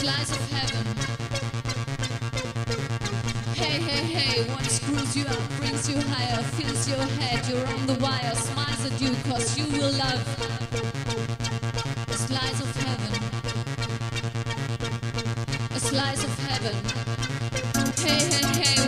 slice of heaven. Hey, hey, hey, one screws you up, brings you higher, fills your head, you're on the wire, smiles at you, cause you will love a slice of heaven. A slice of heaven. Hey, hey, hey.